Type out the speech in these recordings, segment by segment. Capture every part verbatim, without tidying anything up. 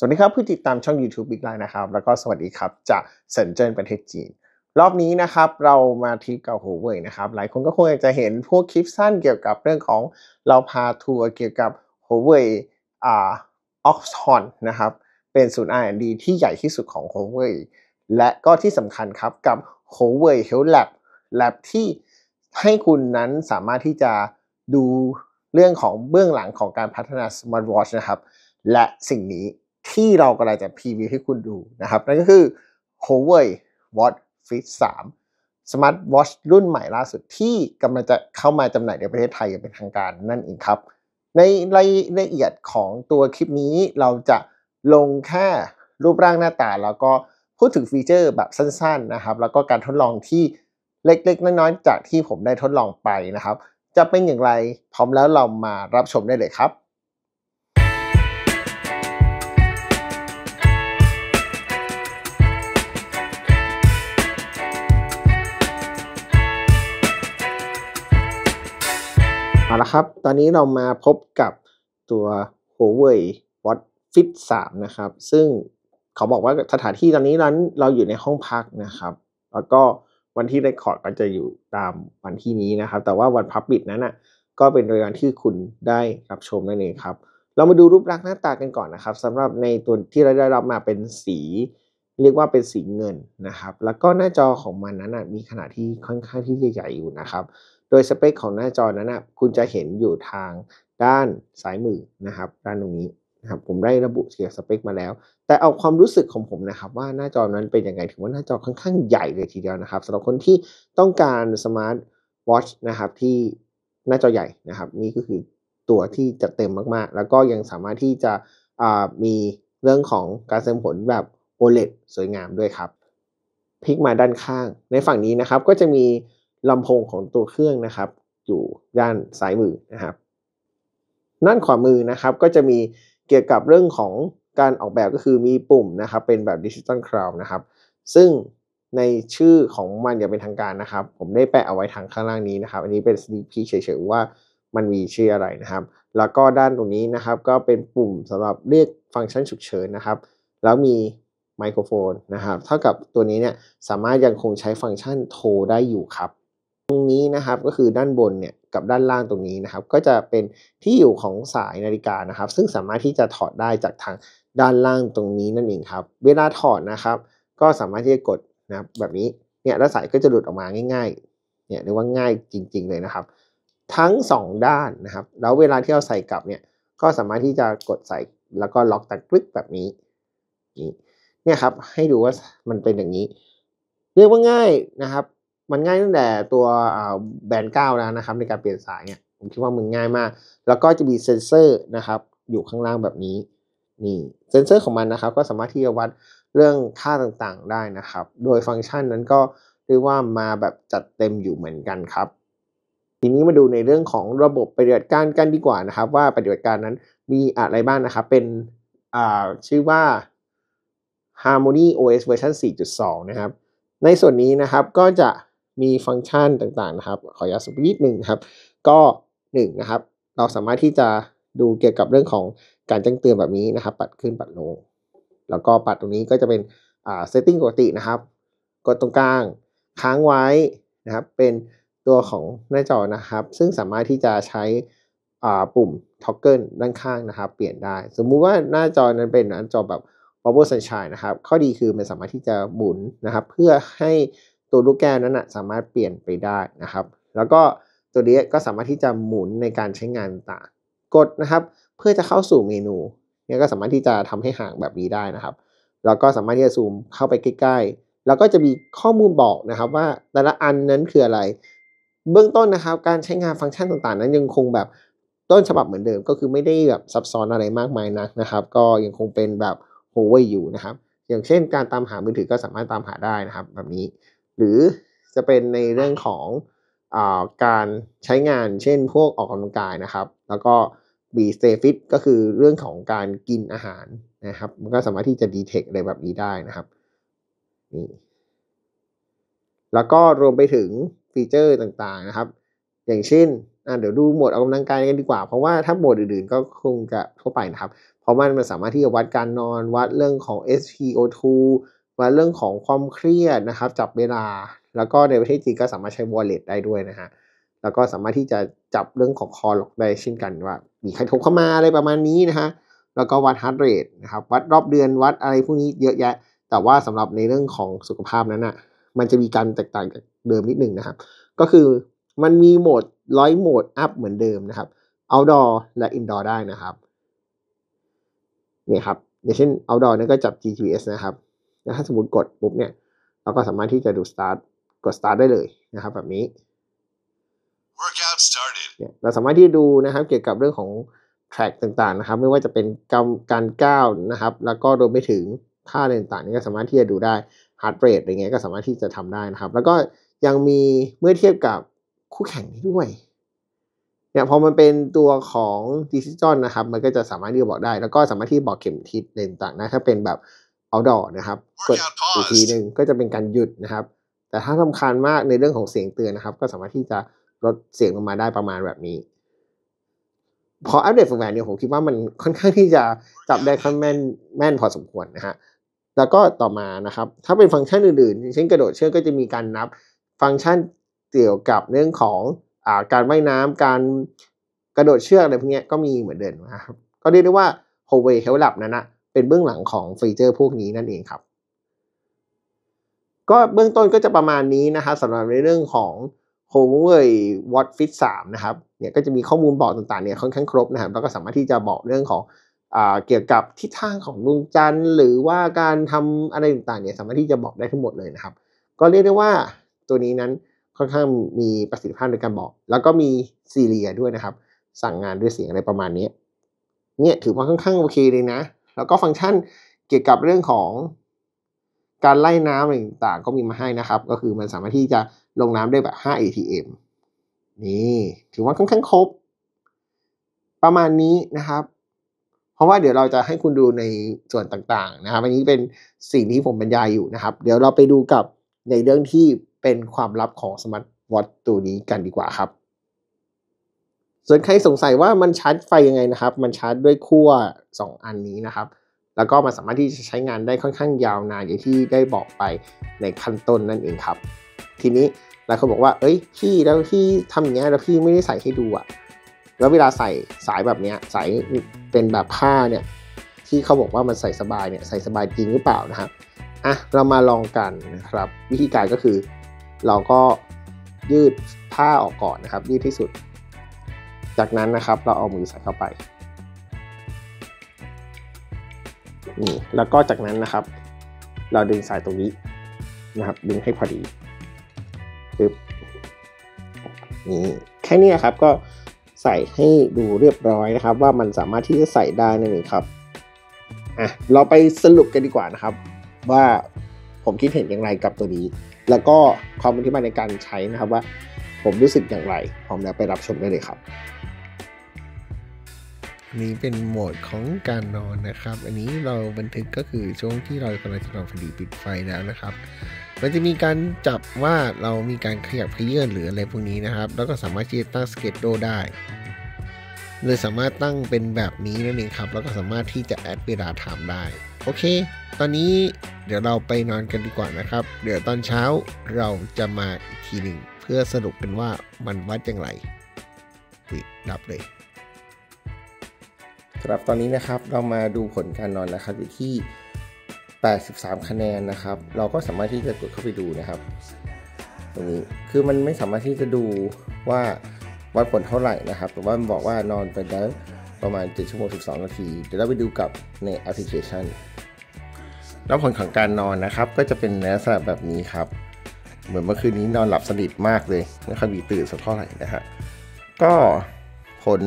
สวัสดีครับผู้ติดตามช่อง YouTube Big Line นะครับแล้วก็สวัสดีครับจากเซินเจิ้นประเทศจีนรอบนี้นะครับเรามาทริปกับ Huawei นะครับหลายคนก็คงจะเห็นพวกคลิปสั้นเกี่ยวกับเรื่องของเราพาทัวร์เกี่ยวกับ Huawei อ่า Oxhorn นะครับเป็นศูนย์ อาร์ แอนด์ ดี ที่ใหญ่ที่สุดของ Huawei และก็ที่สำคัญครับกับ Huawei Health Lab Lab ที่ให้คุณนั้นสามารถที่จะดูเรื่องของเบื้องหลังของการพัฒนา Smart Watch นะครับและสิ่งนี้ที่เรากำลังจะพรีวิวให้คุณดูนะครับนั่นก็คือ Huawei Watch Fit สาม Smart Watch รุ่นใหม่ล่าสุดที่กำลังจะเข้ามาจำหน่ายในประเทศไทยอย่างเป็นทางการนั่นเองครับในรายละเอียดของตัวคลิปนี้เราจะลงแค่รูปร่างหน้าตาแล้วก็พูดถึงฟีเจอร์แบบสั้นๆนะครับแล้วก็การทดลองที่เล็กๆน้อยๆจากที่ผมได้ทดลองไปนะครับจะเป็นอย่างไรพร้อมแล้วเรามารับชมได้เลยครับเอาละครับตอนนี้เรามาพบกับตัว Huawei Watch Fit สาม นะครับซึ่งเขาบอกว่าสถานที่ตอนนี้นั้นเราอยู่ในห้องพักนะครับแล้วก็วันที่ได้คอร์ดก็จะอยู่ตามวันที่นี้นะครับแต่ว่าวันพับบิทนั้นอ่ะก็เป็นรายการที่คุณได้รับชมนั่นเองครับเรามาดูรูปลักษณ์หน้าตากันก่อนนะครับสำหรับในตัวที่เราได้รับมาเป็นสีเรียกว่าเป็นสีเงินนะครับแล้วก็หน้าจอของมันนั้นอ่ะมีขนาดที่ค่อนข้างที่จะใหญ่อยู่นะครับโดยสเปคของหน้าจอนั้นนะคุณจะเห็นอยู่ทางด้านซ้ายมือนะครับด้านตรงนี้นะครับผมได้ระบุเกี่ยวกับสเปคมาแล้วแต่เอาความรู้สึกของผมนะครับว่าหน้าจอนั้นเป็นยังไงถือว่าหน้าจอค่อนข้างใหญ่เลยทีเดียวนะครับสำหรับคนที่ต้องการสมาร์ทวอชนะครับที่หน้าจอใหญ่นะครับนี่ก็คือตัวที่จัดเต็มมากๆแล้วก็ยังสามารถที่จะมีเรื่องของการแสดงผลแบบ โอ แอล อี ดี สวยงามด้วยครับพลิกมาด้านข้างในฝั่งนี้นะครับก็จะมีลำโพงของตัวเครื่องนะครับอยู่ด้านซ้ายมือนะครับด้านขวามือนะครับก็จะมีเกี่ยวกับเรื่องของการออกแบบก็คือมีปุ่มนะครับเป็นแบบดิจิตอลคลาวด์นะครับซึ่งในชื่อของมันอย่างเป็นทางการนะครับผมได้แปะเอาไว้ทางข้างล่างนี้นะครับอันนี้เป็นสลิปที่เฉยๆว่ามันมีชื่ออะไรนะครับแล้วก็ด้านตรงนี้นะครับก็เป็นปุ่มสำหรับเรียกฟังก์ชันฉุกเฉินนะครับแล้วมีไมโครโฟนนะครับเท่ากับตัวนี้เนี่ยสามารถยังคงใช้ฟังก์ชันโทรได้อยู่ครับตรงนี้นะครับก็คือด้านบนเนี่ยกับด้านล่างตรงนี้นะครับก็จะเป็นที่อยู่ของสายนาฬิกานะครับซึ่งสามารถที่จะถอดได้จากทางด้านล่างตรงนี้นั่นเองครับเวลาถอดนะครับก็สามารถที่จะกดนะแบบนี้เนี่ยแล้วสายก็จะหลุดออกมาง่ายๆเนี่ยเรียกว่าง่ายจริงๆเลยนะครับทั้งสองด้านนะครับแล้วเวลาที่เราใส่กลับเนี่ยก็สามารถที่จะกดใส่แล้วก็ล็อกตะกรึกแบบนี้นี่เนี่ยครับให้ดูว่ามันเป็นอย่างนี้เรียกว่าง่ายนะครับมันง่ายตั้งแต่ตัวแบนด์เก้าแล้วนะครับในการเปลี่ยนสายเนี่ยผมคิดว่ามันง่ายมากแล้วก็จะมีเซ็นเซอร์นะครับอยู่ข้างล่างแบบนี้นี่เซ็นเซอร์ของมันนะครับก็สามารถที่จะวัดเรื่องค่าต่างๆได้นะครับโดยฟังก์ชันนั้นก็เรียกว่ามาแบบจัดเต็มอยู่เหมือนกันครับทีนี้มาดูในเรื่องของระบบปฏิบัติการกันดีกว่านะครับว่าปฏิบัติการนั้นมีอะไรบ้างนะครับเป็นชื่อว่า Harmony โอ เอส version สี่จุดสอง นะครับในส่วนนี้นะครับก็จะมีฟังก์ชันต่างๆนะครับขอย้ำสักนิดหนึ่งครับก็หนึ่งนะครับเราสามารถที่จะดูเกี่ยวกับเรื่องของการแจ้งเตือนแบบนี้นะครับปัดขึ้นปัดลงแล้วก็ปัดตรงนี้ก็จะเป็นอ่าเซตติ้งปกตินะครับกดตรงกลางค้างไว้นะครับเป็นตัวของหน้าจอนะครับซึ่งสามารถที่จะใช้อ่าปุ่มท็อกเกิลด้านข้างนะครับเปลี่ยนได้สมมุติว่าหน้าจอนั้นเป็นหน้าจอแบบ Power Sunshine นะครับข้อดีคือมันสามารถที่จะหมุนนะครับเพื่อให้ตัวลูกแก้วนั้นนะสามารถเปลี่ยนไปได้นะครับแล้วก็ตัวนี้ก็สามารถที่จะหมุนในการใช้งานต่างกดนะครับเพื่อจะเข้าสู่เมนูเนี่ยก็สามารถที่จะทำให้ห่างแบบนี้ได้นะครับแล้วก็สามารถที่จะซูมเข้าไปใกล้ๆแล้วก็จะมีข้อมูลบอกนะครับว่าแต่ละอันนั้นคืออะไรเบื้องต้นนะครับการใช้งานฟังก์ชันต่างๆนั้นยังคงแบบต้นฉบับเหมือนเดิมก็คือไม่ได้แบบซับซ้อนอะไรมากมายนักนะครับก็ยังคงเป็นแบบ Huawei อยู่นะครับอย่างเช่นการตามหามือถือก็สามารถตามหาได้นะครับแบบนี้หรือจะเป็นในเรื่องของอาการใช้งานเช่นพวกออกกำลังกายนะครับแล้วก็บีสเตฟิตก็คือเรื่องของการกินอาหารนะครับมันก็สามารถที่จะดีเทคอะไรแบบนี้ได้นะครับนี่แล้วก็รวมไปถึงฟีเจอร์ต่างๆนะครับอย่างเช่นเดี๋ยวดูโหมดออกกำลังกายกันดีกว่าเพราะว่าถ้าโหมดอื่นๆก็คงจะทั่วไปนะครับพ ราะมันมันสามารถที่จะวัดการนอนวัดเรื่องของ เอส พี โอ ทู วัดเรื่องของความเครียดนะครับจับเวลาแล้วก็ในประเทศจีนก็สามารถใช้ Wallet ได้ด้วยนะฮะแล้วก็สามารถที่จะจับเรื่องของคอหลอกได้เช่นกันว่ามีใครโทรเข้ามาอะไรประมาณนี้นะฮะแล้วก็วัด heart rate นะครับวัดรอบเดือนวัดอะไรพวกนี้เยอะแยะแต่ว่าสำหรับในเรื่องของสุขภาพนั้นนะมันจะมีการแตกต่างจากเดิมนิดหนึ่งนะครับก็คือมันมีโหมดร้อยโหมดอัพเหมือนเดิมนะครับ outdoor และ indoor ได้นะครับนี่ครับอย่างเช่น outdoor นี่ก็จับ จี พี เอส นะครับถ้าสมมติกดปุ๊บเนี่ยเราก็สามารถที่จะดู start กด start ได้เลยนะครับแบบนี้ workout started เนี่ยเราสามารถที่จะดูนะครับเกี่ยวกับเรื่องของ track ต่างๆนะครับไม่ว่าจะเป็นการก้าวนะครับแล้วก็รวมไปถึงค่าต่างๆนี่ก็สามารถที่จะดูได้ heart rate อะไรเงี้ยก็สามารถที่จะทำได้นะครับแล้วก็ยังมีเมื่อเทียบกับคู่แข่งนี้ด้วยเนี่ยพอมันเป็นตัวของดิจิตอลนะครับมันก็จะสามารถที่จะบอกได้แล้วก็สามารถที่บอกเข็มทิศอะไรต่างๆนะถ้าเป็นแบบ outdoor นะครับกดอีกทีหนึ่งก็จะเป็นการหยุดนะครับแต่ถ้ารำคาญมากในเรื่องของเสียงเตือนนะครับก็สามารถที่จะลดเสียงลงมาได้ประมาณแบบนี้พออัปเดตฟังก์ชันเนี่ยผมคิดว่ามันค่อนข้างที่จะจับได้ค่อนแม่นแม่นพอสมควรนะฮะแล้วก็ต่อมานะครับถ้าเป็นฟังก์ชันอื่นๆเช่นกระโดดเชือกก็จะมีการนับฟังก์ชันเกี่ยวกับเรื่องของอ่าการว่ายน้ำการกระโดดเชือกอะไรพวกนี้ก็มีเหมือนเดิมนะครับก็เรียกได้ว่า Huawei Health Lab นั้นนะเป็นเบื้องหลังของฟีเจอร์พวกนี้นั่นเองครับก็เบื้องต้นก็จะประมาณนี้นะครับสำหรับในเรื่องของ Huawei Watch Fit สามนะครับเนี่ยก็จะมีข้อมูลบอกต่างๆเนี่ยค่อนข้างครบนะครับแล้วก็สามารถที่จะบอกเรื่องของอ่าเกี่ยวกับทิศทางของดวงจันทร์หรือว่าการทำอะไรต่างๆเนี่ยสามารถที่จะบอกได้ทั้งหมดเลยนะครับก็เรียกได้ว่าตัวนี้นั้นค่อนข้างมีประสิทธิภาพในการบอกแล้วก็มีซีเรียด้วยนะครับสั่งงานด้วยเสียงอะไรประมาณนี้เนี่ยถือว่าค่อนข้างโอเคเลยนะแล้วก็ฟังก์ชันเกี่ยวกับเรื่องของการไล่น้ำอะไรต่างๆก็มีมาให้นะครับก็คือมันสามารถที่จะลงน้ำได้แบบ ห้า เอ ที เอ็ม นี่ถือว่าค่อนข้างครบประมาณนี้นะครับเพราะว่าเดี๋ยวเราจะให้คุณดูในส่วนต่างๆนะครับอันนี้เป็นสิ่งที่ผมบรรยายอยู่นะครับเดี๋ยวเราไปดูกับในเรื่องที่เป็นความลับของสมาร์ทวอทช์ตัวนี้กันดีกว่าครับส่วนใครสงสัยว่ามันชาร์จไฟยังไงนะครับมันชาร์จด้วยขั้วสองอันนี้นะครับแล้วก็มันสามารถที่จะใช้งานได้ค่อนข้างยาวนานอย่างที่ได้บอกไปในขั้นต้นนั่นเองครับทีนี้หลายคนบอกว่าเอ้ยพี่แล้วพี่ทำอย่างเงี้ยแล้วพี่ไม่ได้ใส่ให้ดูอะแล้วเวลาใส่สายแบบเนี้ยสายเป็นแบบผ้าเนี่ยที่เขาบอกว่ามันใส่สบายเนี่ยใส่สบายจริงหรือเปล่านะครับอ่ะเรามาลองกันนะครับวิธีการก็คือเราก็ยืดผ้าออกก่อนนะครับยืดที่สุดจากนั้นนะครับเราเอามือใส่เข้าไปนี่แล้วก็จากนั้นนะครับเราดึงสายตรงนี้นะครับดึงให้พอดีปึ๊บนี่แค่นี้ครับก็ใส่ให้ดูเรียบร้อยนะครับว่ามันสามารถที่จะใส่ได้นั่นเองครับอ่ะเราไปสรุปกันดีกว่านะครับว่าผมคิดเห็นอย่างไรกับตัวนี้แล้วก็ความเป็นที่มาในการใช้นะครับว่าผมรู้สึกอย่างไรผมจะไปรับชมได้เลยครับนี่เป็นโหมดของการนอนนะครับอันนี้เราบันทึกก็คือช่วงที่เรากำลังจะนอนพอดีปิดไฟแล้วนะครับมันจะมีการจับว่าเรามีการขยับขยื่นหรืออะไรพวกนี้นะครับแล้วก็สามารถที่จะตั้งสเกจโดได้เลยสามารถตั้งเป็นแบบนี้นั่นเองครับแล้วก็สามารถที่จะแอดเวลาถามได้โอเคตอนนี้เดี๋ยวเราไปนอนกันดีกว่านะครับเดี๋ยวตอนเช้าเราจะมาอีกทีหนึ่งเพื่อสรุปกันว่ามันวัดอย่างไรปิดดับเลยครับตอนนี้นะครับเรามาดูผลการนอนนะครับอยู่ที่แปดสิบสามคะแนนนะครับเราก็สามารถที่จะกดเข้าไปดูนะครับตรงนี้คือมันไม่สามารถที่จะดูว่าวัดผลเท่าไหร่นะครับแต่ว่ามันบอกว่านอนไปแล้วประมาณเจ็ดชั่วโมงสิบสองนาทีเดี๋ยวเราไปดูกับในแอปพลิเคชันแล้วผลของการนอนนะครับก็จะเป็นลักษณะแบบนี้ครับเหมือนเมื่อคืนนี้นอนหลับสนิทมากเลยไม่ค่อยมีตื่นสักเท่าไหร่นะฮะก็ผล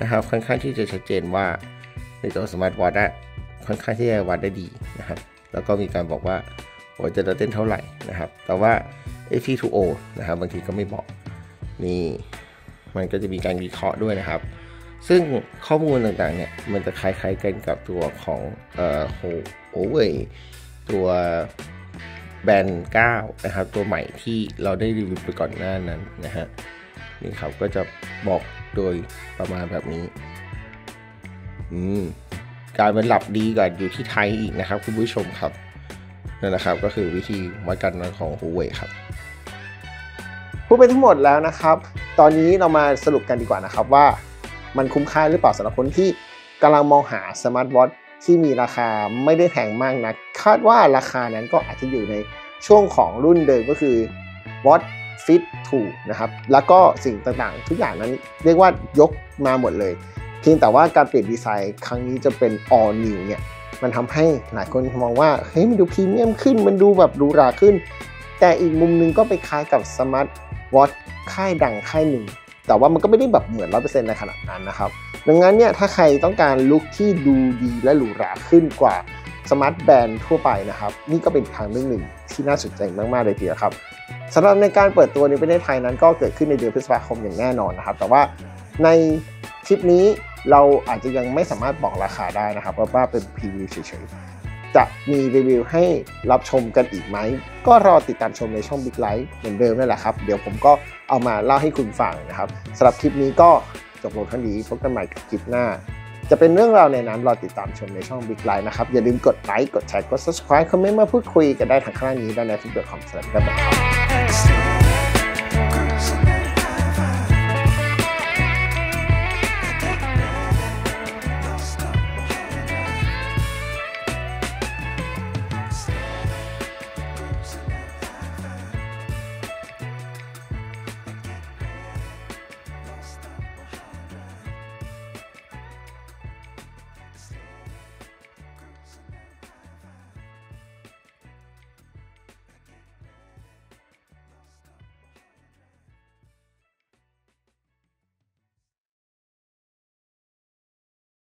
นะครับค่อนข้างที่จะชัดเจนว่าในตัวสมาร์ทวอทช์ค่อนข้างที่จะวัดได้ดีนะครับแล้วก็มีการบอกว่าหัวใจเต้นเท่าไหร่นะครับแต่ว่า เอฟ พี ทู โอ นะครับบางทีก็ไม่บอกนี่มันก็จะมีการวิเคราะห์ด้วยนะครับซึ่งข้อมูลต่างๆเนี่ยมันจะคล้ายๆกันกับตัวของเอ่อ Huawei ตัวแบนด์เก้านะครับตัวใหม่ที่เราได้รีวิวไปก่อนหน้านั้นนะฮะนี่ครับก็จะบอกโดยประมาณแบบนี้อืม การมันหลับดีกว่าอยู่ที่ไทยอีกนะครับคุณผู้ชมครับนั่นนะครับก็คือวิธีวัดการนอนของ Huawei ครับพูดไปทั้งหมดแล้วนะครับตอนนี้เรามาสรุปกันดีกว่านะครับว่ามันคุ้มค่าหรือเปล่าสำหรับคนที่กำลังมองหาสมาร์ทวอทช์ที่มีราคาไม่ได้แพงมากนะคาดว่าราคานั้นก็อาจจะอยู่ในช่วงของรุ่นเดิมก็คือ Watch Fit ทู นะครับแล้วก็สิ่งต่างๆทุกอย่างนั้นเรียกว่ายกมาหมดเลยเพียงแต่ว่าการเปลี่ยนดีไซน์ครั้งนี้จะเป็น all new เนี่ยมันทำให้หลายคนมองว่าเฮ้ยมันดูพรีเมียมขึ้นมันดูแบบหรูหราขึ้นแต่อีกมุมนึงก็ไปคล้ายกับสมาร์ทวอทช์ค่ายดังค่ายหนึ่งแต่ว่ามันก็ไม่ได้แบบเหมือน ร้อยเปอร์เซ็นต์ ในขนาดนั้นนะครับดังนั้นเนี่ยถ้าใครต้องการลุคที่ดูดีและหรูหราขึ้นกว่าสมาร์ทแบรนด์ทั่วไปนะครับนี่ก็เป็นทางเลือกหนึ่งที่น่าสนใจมากๆเลยทีเดียวครับสำหรับในการเปิดตัวในประเทศไทยนั้นก็เกิดขึ้นในเดือนพฤษภาคมอย่างแน่นอนนะครับแต่ว่าในคลิปนี้เราอาจจะยังไม่สามารถบอกราคาได้นะครับเพราะว่าเป็นพรีวิวเฉยๆจะมีรีวิวให้รับชมกันอีกไหมก็รอติดตามชมในช่อง Big Line เหมือนเดิมนั่นแหละครับเดี๋ยวผมก็เอามาเล่าให้คุณฟังนะครับสำหรับคลิปนี้ก็จบลงเท่านี้พบกันใหม่กับคลิปหน้าจะเป็นเรื่องราวในนั้นรอติดตามชมในช่อง Big Line นะครับอย่าลืมกดไลค์กดแชร์กด Subscribe คอมเมนต์มาพูดคุยกันได้ทางข้างนี้ได้ใน เฟซบุ๊ก ดอท คอม สแลช เดอะ แบล็ค ดอท คอม